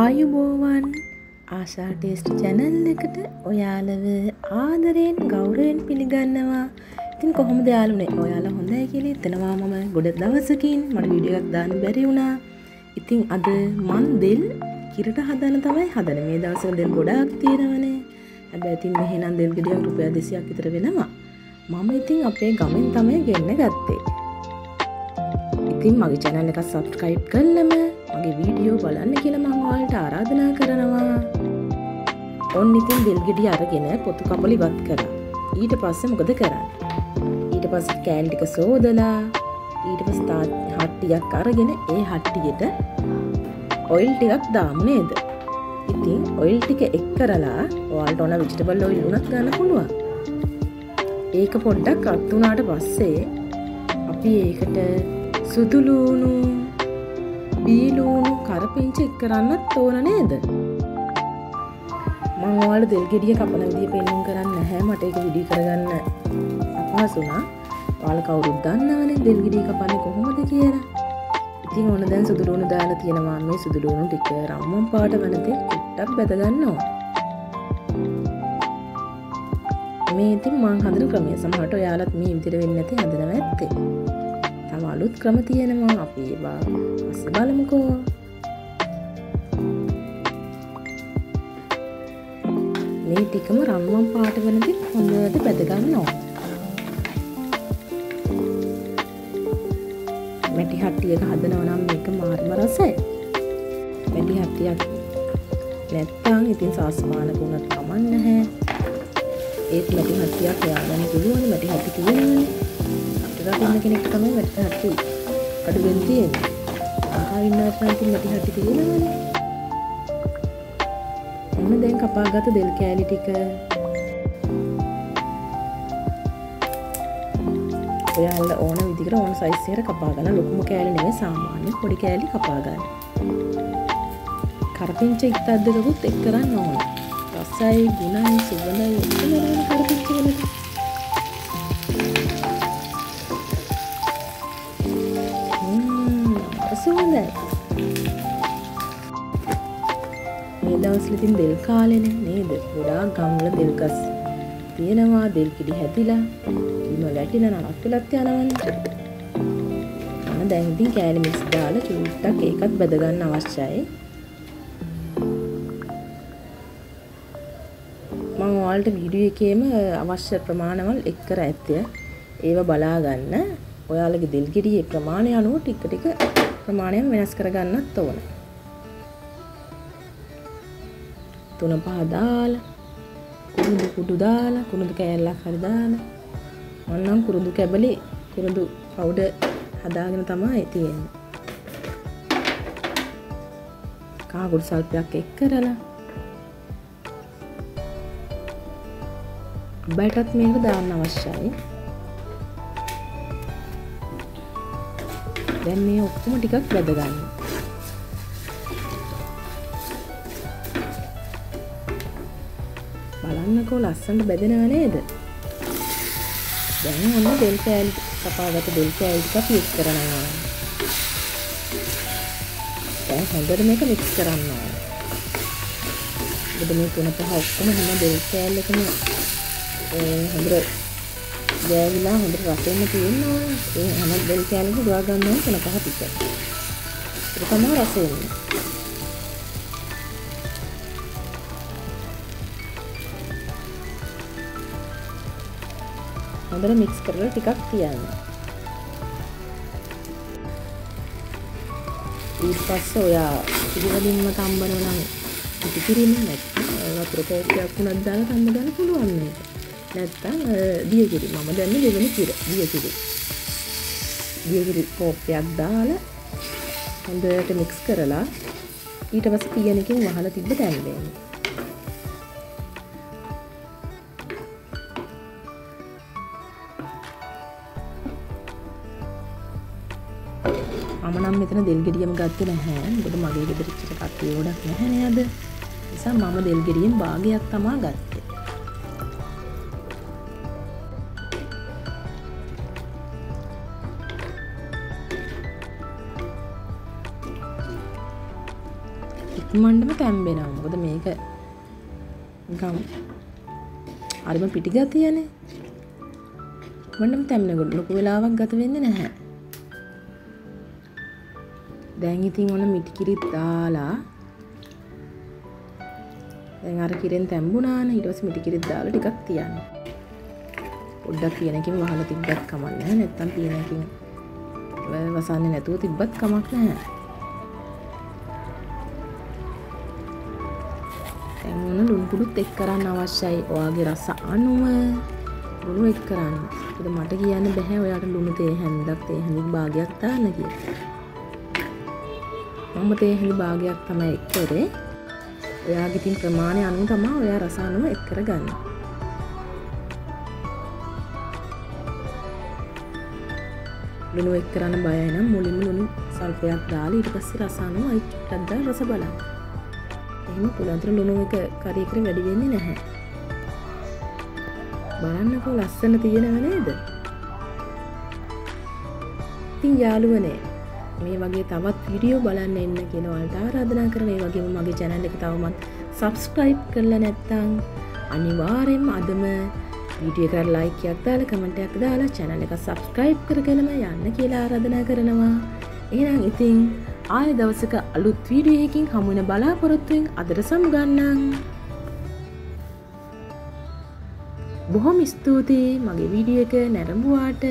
ආයුබෝවන් ආශා taste channel එකට ඔයාලව ආදරයෙන් ගෞරවයෙන් පිළිගන්නවා. ඉතින් කොහොමද යාළුවනේ? ඔයාලා හොඳයි කියලා හිතනවා. මම ගොඩ දවසකින් මට වීඩියෝ එකක් දාන්න බැරි වුණා. ඉතින් අද මන් දෙල් කිරට හදන තමයි හදන. මේ දවස්වල දෙල් ගොඩාක් තියෙනවනේ. හැබැයි ඉතින් මෙහෙනම් දෙල් ගෙඩියක් රුපියල් 200ක් විතර වෙනවා. මම ඉතින් අපේ ගමෙන් තමයි ගෙන්න ගත්තේ. ඉතින් මගේ channel එක subscribe කරලම මගේ වීඩියෝ බලන්න කියලා මම ඔයාලට ආරාධනා කරනවා. ඔන්න ඉතින් දෙල් ගෙඩිය අරගෙන පොතු කබල ඉවත් කරා. ඊට පස්සේ මොකද කරන්නේ? ඊට පස්සේ කෑලි ටික සෝදලා ඊට පස්සේ හට්ටියක් අරගෙන ඒ හට්ටියට ඔයිල් ටිකක් දාමු නේද? ඉතින් ඔයිල් ටික එක් කරලා ඔයාලට ඕන වෙජිටබල් ඔයිල් උනත් ගන්න පුළුවන්. ඒක පොඩ්ඩක් අත් උනාට පස්සේ අපි ඒකට සුදු ලුණු බීලුණු කරපිංචි එක් කරන්නත් ඕන නේද? මම ඔයාලට දෙල් ගෙඩිය කපන විදිය පෙන්වන්න කරන්නේ නැහැ. මට ඒක වීඩියෝ කරගන්න අපහසු වුණා. ඔයාලා කවුරුත් දන්නවනේ දෙල් ගෙඩිය කපන්නේ කොහොමද කියලා. ඉතින් ඕන දැන් සුදු ලුණු දාලා තියෙනවා. මේ සුදු ලුණු ටික රම්මම් පාට වෙනතේ කුට්ටක් බෙද ගන්නවා. මේ ඉතින් මම හදන ක්‍රමය සමහරට ඔයාලත් මේ විදිහට වෙන්නේ නැති හදනවා ඇත්තේ. තව අලුත් ක්‍රම තියෙනවා. අපි ඒවා පස්සේ බලමුකෝ. මේ ටිකම රම්මම් පාට වෙනදි හොඳට බෙද ගන්නවා. මැටි හට්ටියක හදනවා නම් මේක මාර්ම රසයි. මැටි හට්ටියක් නැත්තම් ඉතින් සාස්පානක උනත් කමක් නැහැ. ඒත් මැටි හට්ටියක් හොයාගන්න පුළුවන්. මැටි හට්ටි තියෙනවා. හොයාගන්න කෙනෙක්ට තමයි මැටි හට්ටි අඩුවෙන් තියෙන්නේ. ආවින්නාත් නැති මැටි හට්ටි තියෙනවානේ. එන්න දැන් කපාගත්තු දෙල් කෑලි ටික ඔයාලා ඕන විදිහට ඕන සයිස් එකට කපා ගන්න. ලොකුම කෑලි නෙවෙයි සාමාන්‍ය පොඩි කෑලි කපා ගන්න. කරපිංච ඉක්තක් දෙකකුත් එක් කරන්න ඕනේ. රසයි ගුණයි සුවඳයි ඔක්කොම කරපිච්ච වෙනකම් සුවඳයි. මේ දවස්වල ඉතින් දෙල් කාලෙනේ නේද? ගොඩාක් ගම්වල දෙල් ගස් තියෙනවා. දෙල් කිඩි හැදිලා ඉන්න ලැටින නරක්කලත් යනවනේ. අනේ දැන් ඉතින් කෑලි මිස් දාලා චුට්ටක් ඒකත් බෙද ගන්න අවශ්‍යයි. මම ඔයාලට වීඩියෝ එකේම අවශ්‍ය ප්‍රමාණවල් එක් කර ඇත්තේ. ඒව බලා ගන්න. ඔයාලගේ දෙල් ගෙඩියේ ප්‍රමාණය අනුව ටික ටික ප්‍රමාණයම වෙනස් කර ගන්නත් ඕන. 3-5 දාලා කුරුඳු කුඩු දාලා කුරුඳු කෑල්ලක් හරි දාලා මන්නම් කුරුඳු කැබලි කුරුඳු පවුඩර් හදාගෙන තමයි තියෙන්නේ. කාගුරු සල්පයක් එක් කරලා බැටත් මේක දාන්න අවශ්‍යයි. දැන් මේ ඔක්කොම ටිකක් බෙද ගන්න. බලන්නකෝ ලස්සනට බෙදෙනව නේද? දැන් ඔන්න දෙල් කෑලි කපාගත්ත දෙල් කෑලි ටික පික් කරනවා. දැන් හොඳට මේක මික්ස් කරන්න ඕනේ. ඔබ මේ තුන පහ ඔක්කොම හැම දෙල් කෑල්ලකම හොඳට ගෑවිලා හොඳට රසෙන්න තියෙනවා. ඒ හැම දෙල් කෑල්ලක දුවා ගන්න ඕන තන පහ පිට. ඒක තමයි රසය. හොඳට මික්ස් කරලා ටිකක් තියන්න. ඊට පස්සේ ඔයා පිළිවෙලින්ම තම්බනවා නම් පිටිපිරිම නැත්නම් වතුර කෝපයක් උනත් දාලා තම්බ ගන්න පුළුවන් නේද? නැත්තම් දියගිරි මම දැන් දෙවෙනි කිර දියගිරි කෝපයක් දාලා හොඳට මික්ස් කරලා ඊට පස්සේ පියනකින් වහලා තිබ්බ දැන් දෙන්න. මම නම් මෙතන දෙල් ගෙඩියම ගත්තේ නැහැ. මොකද මගේ ගෙදර ඉච්චට කට්ටිය ගොඩක් නැහැ නේද? ඒ නිසා මම දෙල් ගෙඩියෙන් භාගයක් තමයි ගත්තේ. ඉක්මනටම තැම්බෙනවා. මොකද මේක නිකම් හරිම පිටිගතියනේ. ඉක්මනටම තැම්බෙනකොට ලොකු වෙලාවක් ගත වෙන්නේ නැහැ. දැන් ඉතින් ඔන්න මිටි කිරිත් දාලා දැන් අර කිරෙන් තැම්බුණානේ. ඊට පස්සේ මිටි කිරිත් දාලා ටිකක් තියන්න. පොඩ්ඩක් පියනකින් වහලා තිබ්බත් කමක් නැහැ. නැත්තම් පියනකින් වසන්නේ නැතුව තිබ්බත් කමක් නැහැ. දැන් ඔන්න ලුණු පුඩුත් එක් කරන්න අවශ්‍යයි. ඔයාගේ රස අනුව ලුණු එක් කරන්න. ඒක මට කියන්න බෑ ඔයාට ලුණු තේ හැන්දක් තේ හැන්දක් භාගයක් දාන්න කියලා. මම තේ හැන්ද භාගයක් තමයි එක් කරේ. ඔයාගේ තින් ප්‍රමාණය අනුව තමයි ඔයා රස අනුව එක් කරගන්න. ලුණු එක් කරන්න බය නම් මුලින්ම ලුණු සල්පයක් දාලා ඊට පස්සේ රස අනුව ඒකත් දාලා රස බලන්න. එහෙම පුළන්තර ලුණු එක කරේ කර වැඩි වෙන්නේ නැහැ. බලන්නකෝ ලස්සන තියෙනව නේද? ඉතින් යාළුවනේ මේ වගේ තවත් වීඩියෝ බලන්න එන්න කියන ඔයාලට ආරාධනා කරන. ඒ වගේම මගේ channel එක තවමත් subscribe කරලා නැත්නම් අනිවාර්යෙන්ම අදම වීඩියෝ එකට ලයික් එකක් දාලා කමෙන්ට් එකක් දාලා channel එක subscribe කරගෙනම යන්න කියලා ආරාධනා කරනවා. එහෙනම් ඉතින් ආයෙ දවසක අලුත් වීඩියෝ එකකින් හමු වෙන බලාපොරොත්තුෙන් අදට සමුගන්නම්. බොහොම ස්තුතියි මගේ වීඩියෝ එක නැරඹුවාට.